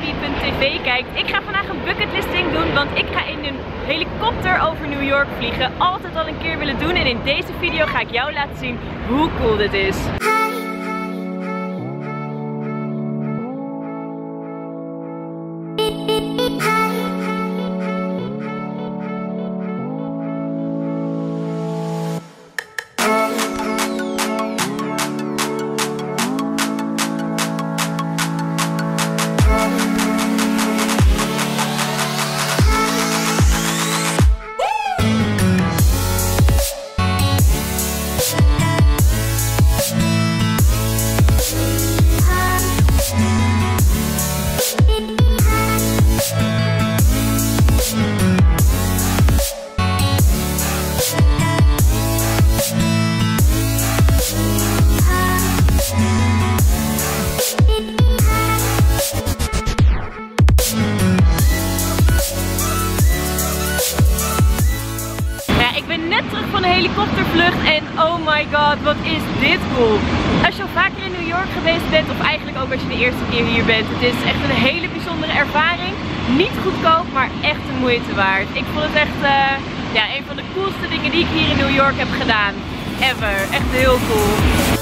www.tv kijkt. Ik ga vandaag een bucketlisting doen, want ik ga in een helikopter over New York vliegen. Altijd al een keer willen doen en in deze video ga ik jou laten zien hoe cool dit is. Helikoptervlucht en oh my god, wat is dit cool. Als je al vaker in New York geweest bent, of eigenlijk ook als je de eerste keer hier bent, het is echt een hele bijzondere ervaring. Niet goedkoop, maar echt de moeite waard. Ik vond het echt ja, een van de coolste dingen die ik hier in New York heb gedaan. Ever. Echt heel cool.